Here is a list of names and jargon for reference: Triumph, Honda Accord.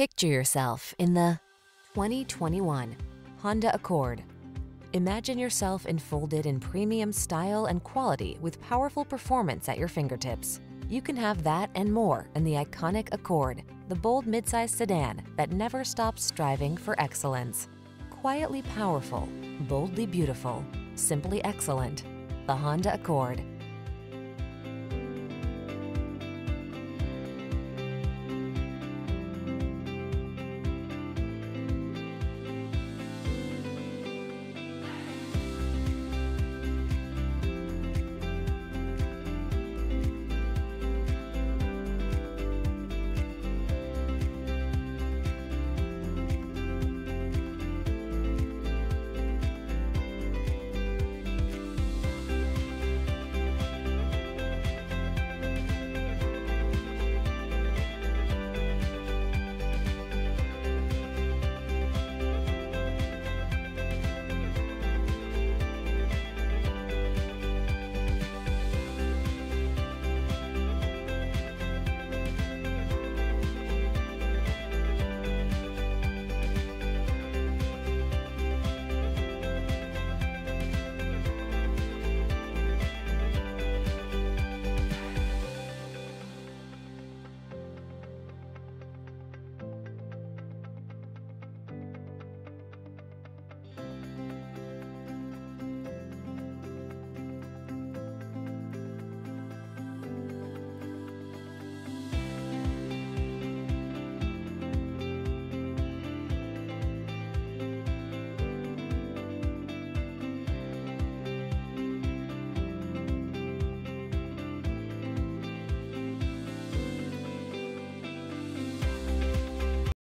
Picture yourself in the 2021 Honda Accord. Imagine yourself enfolded in premium style and quality with powerful performance at your fingertips. You can have that and more in the iconic Accord, the bold midsize sedan that never stops striving for excellence. Quietly powerful, boldly beautiful, simply excellent. The Honda Accord.